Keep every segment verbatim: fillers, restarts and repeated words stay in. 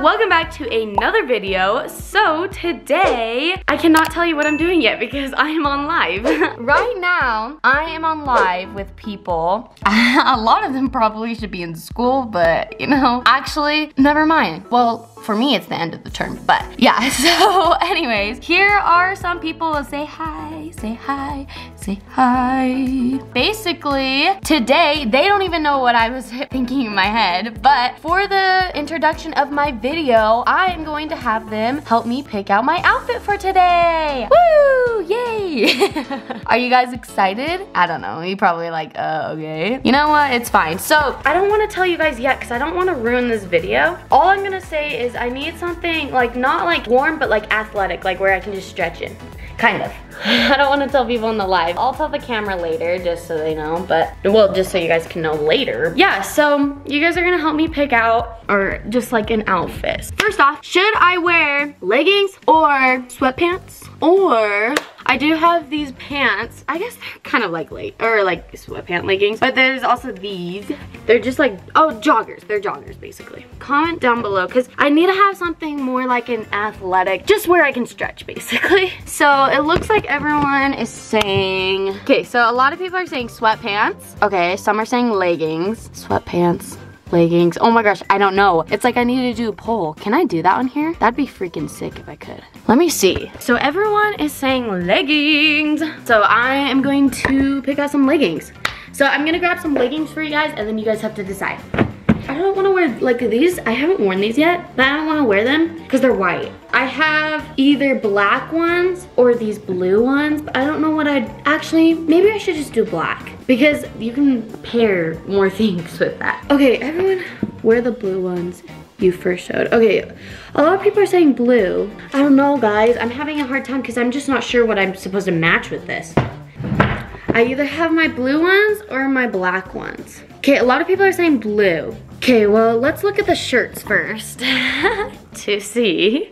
welcome back to another video. So today, I cannot tell you what I'm doing yet because I am on live. Right now, I am on live with people. A lot of them probably should be in school, but you know, actually, never mind. Well, for me, it's the end of the term, but yeah. So anyways, here are some people. Say hi, say hi, say hi. Basically, today, they don't even know what I was thinking in my head, but for the introduction of my video, I am going to have them help me pick out my outfit for today. Woo, yay. Are you guys excited? I don't know, you probably like, uh, okay. You know what, it's fine. So I don't wanna tell you guys yet, cause I don't wanna ruin this video. All I'm gonna say is I need something like not like warm, but like athletic, like where I can just stretch in, kind of. I don't want to tell people in the live. I'll tell the camera later just so they know, but well, just so you guys can know later. Yeah, so you guys are gonna help me pick out or just like an outfit. First off, should I wear leggings or sweatpants? Or I do have these pants. I guess they're kind of like late or like sweatpant leggings, but there's also these. They're just like, oh, joggers. They're joggers basically. Comment down below because I need to have something more like an athletic, just where I can stretch basically. So it looks like everyone is saying, okay, so a lot of people are saying sweatpants. Okay, some are saying leggings, sweatpants. Leggings. Oh my gosh, I don't know. It's like I need to do a poll. Can I do that on here? That'd be freaking sick if I could. Let me see. So everyone is saying leggings. So I am going to pick out some leggings. So I'm gonna grab some leggings for you guys and then you guys have to decide. I don't wanna wear like these. I haven't worn these yet, but I don't wanna wear them because they're white. I have either black ones or these blue ones, but I don't know what I'd actually, maybe I should just do black because you can pair more things with that. Okay, everyone, wear the blue ones you first showed. Okay, a lot of people are saying blue. I don't know, guys. I'm having a hard time because I'm just not sure what I'm supposed to match with this. I either have my blue ones or my black ones. Okay, a lot of people are saying blue. Okay, well, let's look at the shirts first to see.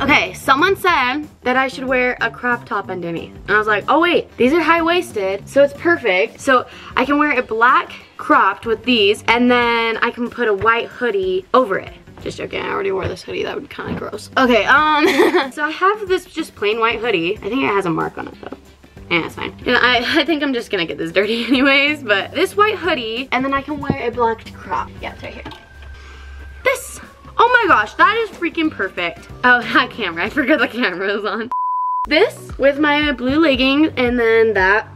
Okay, someone said that I should wear a crop top underneath. And I was like, oh wait, these are high-waisted, so it's perfect. So I can wear a black cropped with these, and then I can put a white hoodie over it. Just joking, I already wore this hoodie. That would be kind of gross. Okay, um, so I have this just plain white hoodie. I think it has a mark on it though. Yeah, it's fine. And I, I think I'm just gonna get this dirty anyways, but this white hoodie, and then I can wear a black crop. Yeah, it's right here. This, oh my gosh, that is freaking perfect. Oh, that camera, I forgot the camera was on. This with my blue leggings, and then that.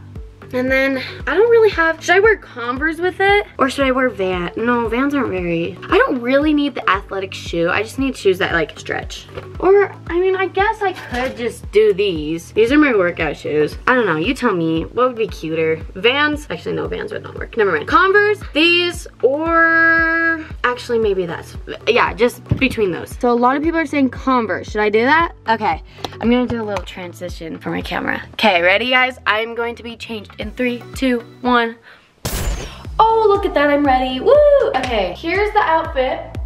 And then, I don't really have, should I wear Converse with it? Or should I wear Vans? No, Vans aren't very, I don't really need the athletic shoe. I just need shoes that like stretch. Or, I mean, I guess I could just do these. These are my workout shoes. I don't know, you tell me, what would be cuter? Vans, actually no, Vans would not work, never mind. Converse, these, or actually maybe that's, yeah, just between those. So a lot of people are saying Converse. Should I do that? Okay, I'm gonna do a little transition for my camera. Okay, ready guys? I'm going to be changed in three, two, one. Oh, look at that, I'm ready, woo! Okay, here's the outfit.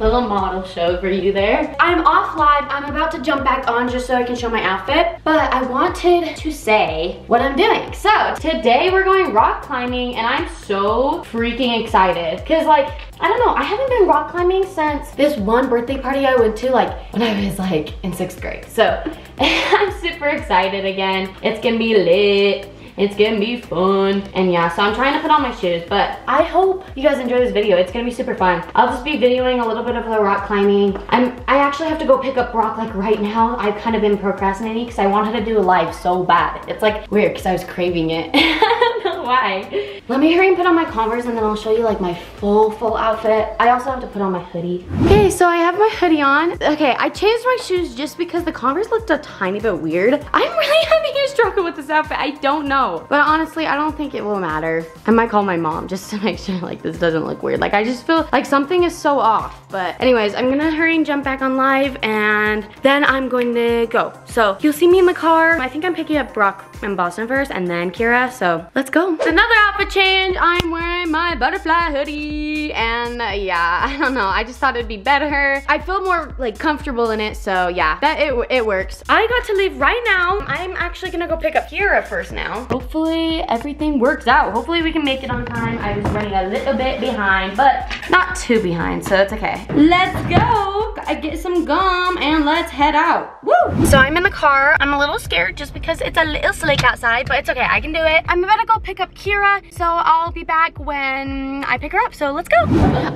Little model show for you there. I'm off live, I'm about to jump back on just so I can show my outfit, but I wanted to say what I'm doing. So, today we're going rock climbing and I'm so freaking excited. Cause like, I don't know, I haven't been rock climbing since this one birthday party I went to like when I was like in sixth grade, so. I'm super excited again. It's gonna be lit. It's gonna be fun. And yeah, so I'm trying to put on my shoes, but I hope you guys enjoy this video. It's gonna be super fun. I'll just be videoing a little bit of the rock climbing. I'm, I actually have to go pick up Brock like right now. I've kind of been procrastinating because I wanted to do a live so bad. It's like weird because I was craving it. I don't know why. Let me hurry and put on my Converse and then I'll show you like my full, full outfit. I also have to put on my hoodie. Okay, so I have my hoodie on. Okay, I changed my shoes just because the Converse looked a tiny bit weird. I'm really having a struggle with this outfit. I don't know. But honestly, I don't think it will matter. I might call my mom just to make sure like this doesn't look weird. Like I just feel like something is so off. But anyways, I'm gonna hurry and jump back on live and then I'm going to go. So you'll see me in the car. I think I'm picking up Brock in Boston first and then Kira, so let's go. It's another outfit change. I'm wearing my butterfly hoodie and uh, yeah, I don't know. I just thought it'd be better. I feel more like comfortable in it, so yeah, that it, it works. I got to leave right now. I'm actually gonna go pick up Kira Kira first now. Hopefully everything works out. Hopefully we can make it on time. I was running a little bit behind, but not too behind, so it's okay. Let's go. I get some gum and let's head out. Woo! So I'm in the car. I'm a little scared just because it's a little slick outside, but it's okay. I can do it. I'm about to go pick up Kira, so I'll be back when I pick her up, so let's go.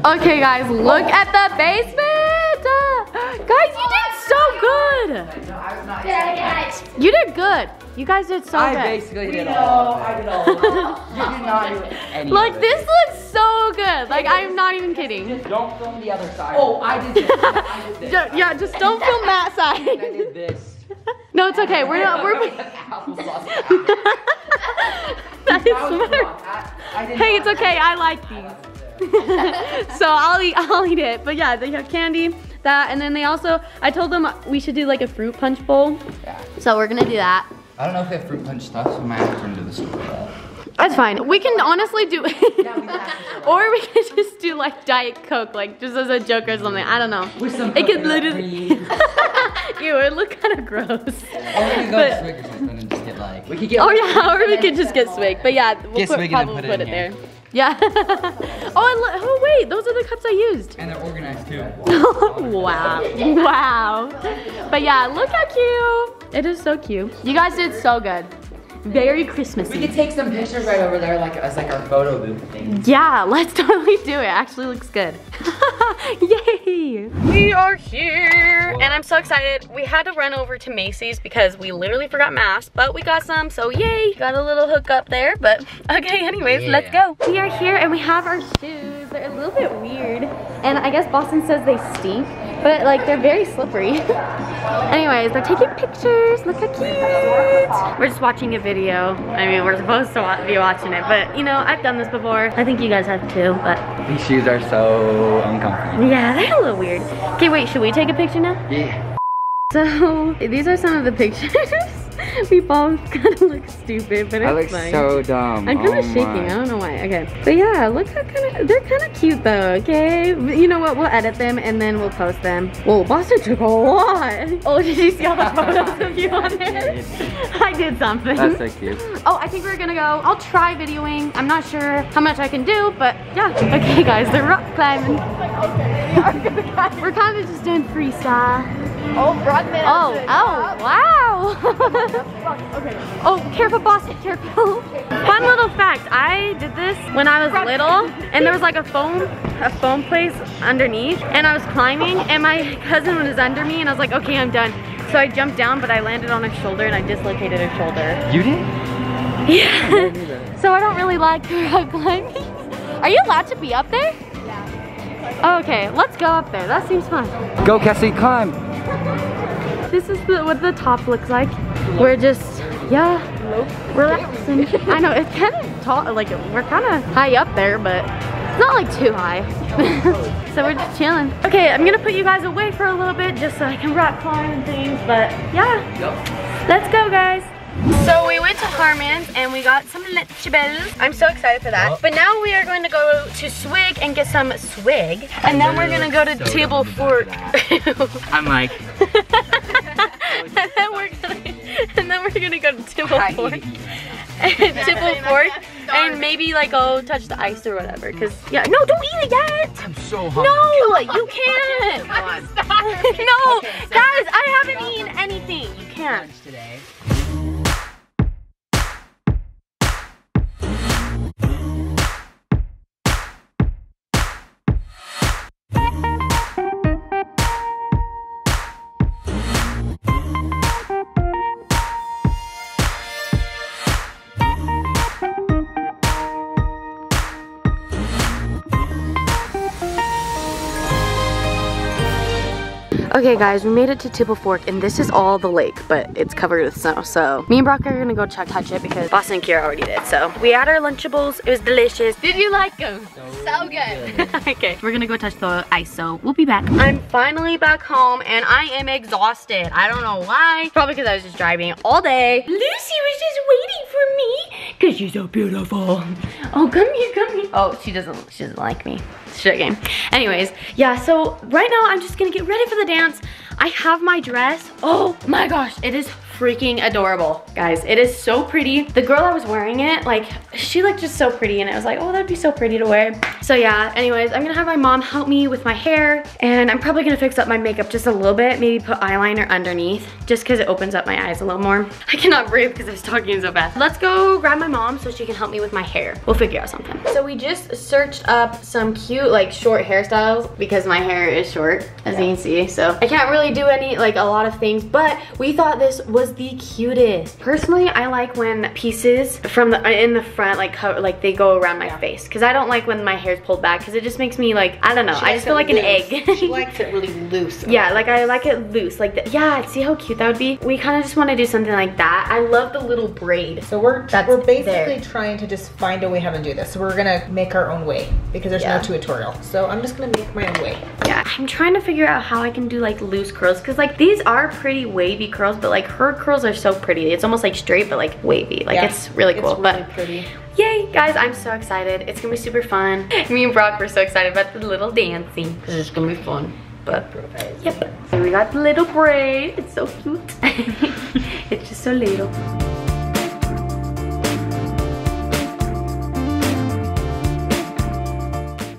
Okay, guys, look at the basement. Uh, guys, you did so good. You did good. You guys did so I good. I basically did, did all. I did all. You did not do any. Like, of this looks so good. Like, I'm not even kidding. Just don't film the other side. Oh, I did this. I did this. Yeah, yeah, just don't film that side. I did this. No, it's okay. We're not. We're. That is smart. Hey, it's okay. I like these. So I'll eat, I'll eat it. But yeah, they have candy, that, and then they also, I told them we should do like a fruit punch bowl. Yeah. So we're gonna do that. I don't know if they have fruit punch stuff, so we might have to turn to the store. That's fine. We can honestly do it. Or we can just do like Diet Coke, like just as a joke or something. I don't know. With some it could literally. Ew, it looked kind of gross. Or we could go to Swig or something and just get like. We could get. Oh yeah, or we could just get Swig. But yeah, we'll put, probably put it, put it there. Yeah. Oh, and oh wait, those are the cups I used. And they're organized too. Wow. Wow. But yeah, look how cute. It is so cute. You guys did so good. Very Christmassy. We could take some pictures right over there, like as like our photo booth thing. Yeah, let's totally do it. Actually, looks good. Yay! We are here, and I'm so excited. We had to run over to Macy's because we literally forgot masks, but we got some, so yay! Got a little hookup there, but okay. Anyways, yeah. Let's go. We are here, and we have our shoes. They're a little bit weird, and I guess Boston says they stink, but like they're very slippery. Anyways, they're taking pictures. Look how cute. We're just watching a video. I mean, we're supposed to be watching it, but you know, I've done this before. I think you guys have too, but. These shoes are so uncomfortable. Yeah, they're a little weird. Okay, wait, should we take a picture now? Yeah. So, these are some of the pictures. We both kind of look stupid, but I it's fine. I look so dumb. I'm kind of oh shaking. My. I don't know why. Okay. But yeah, look how kind of, they're kind of cute though, okay? But you know what? We'll edit them and then we'll post them. Whoa, Boston took a lot. Oh, did you see all the photos of you on there? I did something. That's so cute. Oh, I think we're going to go. I'll try videoing. I'm not sure how much I can do, but yeah. Okay, guys, they're rock climbing. We're kind of just doing freestyle. Oh, Brockman. Oh, oh, wow. Okay. Oh, careful, Boston, careful. Fun little fact, I did this when I was little, and there was like a foam, a foam place underneath, and I was climbing, and my cousin was under me, and I was like, okay, I'm done. So I jumped down, but I landed on her shoulder, and I dislocated her shoulder. You did? Yeah. So I don't really like rock climbing. Are you allowed to be up there? Yeah. Okay, let's go up there. That seems fun. Go, Cassie, climb. This is the, what the top looks like. We're just, yeah, relaxing. I know, it's kind of tall, like we're kind of high up there, but it's not like too high. So we're just chilling. Okay, I'm gonna put you guys away for a little bit just so I can rock climb and things, but yeah, let's go guys. So we went to Harman's and we got some lechables. I'm so excited for that. But now we are going to go to Swig and get some Swig. And then we're gonna go to Tibble Fork. I'm like. And then we're gonna and then we're gonna go to Tibble Fork. And Tibble Fork and maybe like go touch the ice or whatever. Cause yeah, no, don't eat it yet. I'm so hungry. No, you can't. No, guys, I haven't eaten anything. You can't. Okay guys, we made it to Tibble Fork, and this is all the lake, but it's covered with snow, so me and Brock are gonna go check, touch it because Boston and Kira already did, so. We had our Lunchables, it was delicious. Did you like them? So, so good. good. Okay, we're gonna go touch the ice, so we'll be back. I'm finally back home, and I am exhausted. I don't know why, probably because I was just driving all day. Lucy was just waiting for me, because she's so beautiful. Oh, come here, come here. Oh, she doesn't, she doesn't like me. Shit game. Anyways, yeah, so right now I'm just gonna get ready for the dance. I have my dress. Oh my gosh, it is freaking adorable. Guys, it is so pretty. The girl that was wearing it, like, she looked just so pretty, and I was like, oh, that'd be so pretty to wear. So yeah, anyways, I'm gonna have my mom help me with my hair, and I'm probably gonna fix up my makeup just a little bit, maybe put eyeliner underneath, just cause it opens up my eyes a little more. I cannot breathe because I was talking so fast. Let's go grab my mom so she can help me with my hair. We'll figure out something. So we just searched up some cute, like, short hairstyles, because my hair is short, as yeah. you can see, so I can't really do any, like, a lot of things, but we thought this was the cutest. Personally, I like when pieces from the, in the front, like, cover, like they go around my yeah. face, because I don't like when my hair's pulled back, because it just makes me, like, I don't know, she I just feel like loose. An egg. She likes it really loose. Yeah, like, I like it loose, like, the, yeah, see how cute that would be? We kind of just want to do something like that. I love the little braid. So we're, That's we're basically there. trying to just find a way how to do this. So we're gonna make our own way, because there's yeah. no tutorial. So I'm just gonna make my own way. Yeah, I'm trying to figure out how I can do, like, loose curls, because, like, these are pretty wavy curls, but, like, her curls are so pretty. It's almost like straight, but, like, wavy. Like, yeah, it's really cool. It's really but pretty. Yay, guys, I'm so excited. It's gonna be super fun. Me and Brock were so excited about the little dancing, because it's gonna be fun. But, yep. So we got the little braid. It's so cute. It's just so little.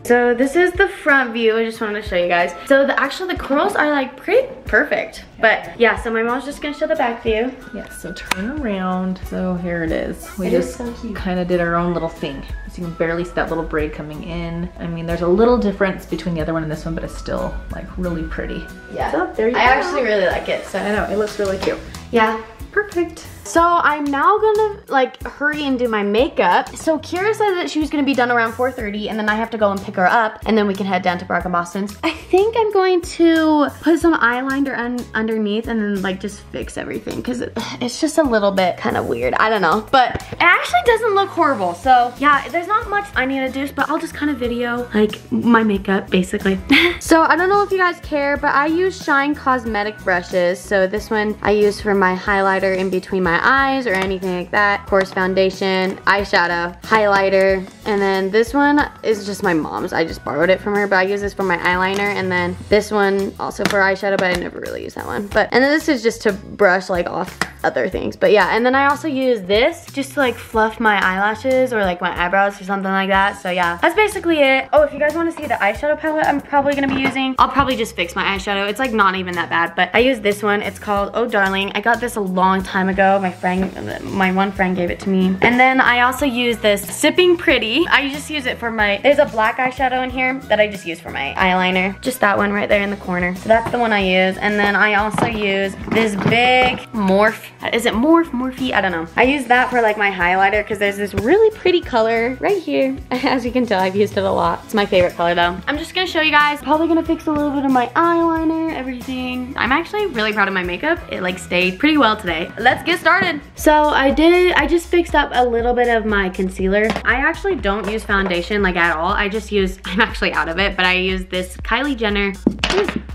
So this is the front view. I just wanted to show you guys. So the actually the curls are, like, pretty perfect. But yeah, so my mom's just gonna show the back view. Yeah, so turn around. So here it is. We it just so kind of did our own little thing. So you can barely see that little braid coming in. I mean, there's a little difference between the other one and this one, but it's still, like, really pretty. Yeah, so there you I go. actually really like it. So I know, it looks really cute. Yeah, perfect. So I'm now gonna, like, hurry and do my makeup. So Kira said that she was gonna be done around four thirty, and then I have to go and pick her up, and then we can head down to Brock and Boston's. I think I'm going to put some eyeliner un underneath and then, like, just fix everything, because it, it's just a little bit kind of weird. I don't know, but it actually doesn't look horrible. So yeah, there's not much I need to do, but I'll just kind of video, like, my makeup, basically. So I don't know if you guys care, but I use Shine Cosmetic brushes. So this one I use for my highlighter in between my my eyes or anything like that. Of course, foundation, eyeshadow, highlighter, and then this one is just my mom's. I just borrowed it from her, but I use this for my eyeliner, and then this one also for eyeshadow, but I never really use that one. But, and then this is just to brush, like, off other things. But yeah, and then I also use this just to, like, fluff my eyelashes or, like, my eyebrows or something like that. So yeah, that's basically it. Oh, if you guys want to see the eyeshadow palette I'm probably gonna be using, I'll probably just fix my eyeshadow. It's, like, not even that bad, but I use this one. It's called Oh Darling. I got this a long time ago. My friend, my one friend gave it to me. And then I also use this Sipping Pretty. I just use it for my, there's a black eyeshadow in here that I just use for my eyeliner. Just that one right there in the corner. So that's the one I use. And then I also use this big Morphe. Is it Morphe? Morphe? I don't know. I use that for, like, my highlighter, because there's this really pretty color right here. As you can tell, I've used it a lot. It's my favorite color though. I'm just gonna show you guys. Probably gonna fix a little bit of my eyeliner, everything. I'm actually really proud of my makeup. It, like, stayed pretty well today. Let's get started. So I did, I just fixed up a little bit of my concealer. I actually don't use foundation, like, at all. I just use, I'm actually out of it, but I use this Kylie Jenner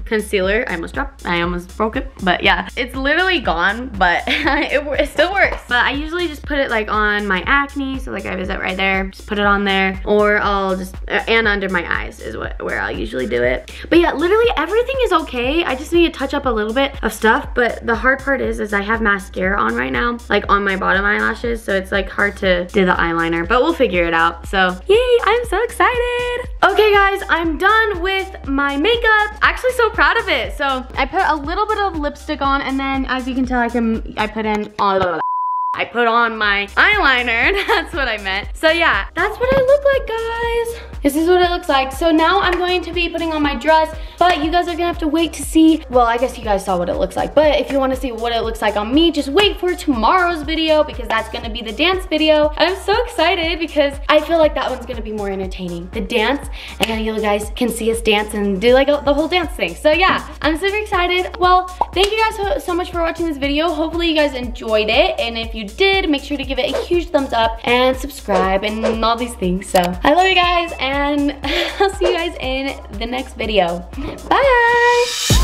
concealer. I almost dropped, I almost broke it, but yeah. It's literally gone, but it, it still works. But I usually just put it, like, on my acne, so, like, I visit right there, just put it on there, or I'll just, and under my eyes is what, where I'll usually do it. But yeah, literally everything is okay. I just need to touch up a little bit of stuff, but the hard part is, is I have mascara on right now, like, on my bottom eyelashes, so it's, like, hard to do the eyeliner, but we'll figure it out. So yay, I'm so excited. Okay guys, I'm done with my makeup. Actually so proud of it. So I put a little bit of lipstick on, and then as you can tell, I can I put in all of I put on my eyeliner, that's what I meant. So yeah, that's what I look like, guys. This is what it looks like. So now I'm going to be putting on my dress, but you guys are gonna have to wait to see. Well, I guess you guys saw what it looks like, but if you wanna see what it looks like on me, just wait for tomorrow's video, because that's gonna be the dance video. And I'm so excited because I feel like that one's gonna be more entertaining. The dance, and then you guys can see us dance and do, like, the whole dance thing. So yeah, I'm super excited. Well, thank you guys so, so much for watching this video. Hopefully you guys enjoyed it, and if you did, make sure to give it a huge thumbs up and subscribe and all these things. So I love you guys, and I'll see you guys in the next video. Bye.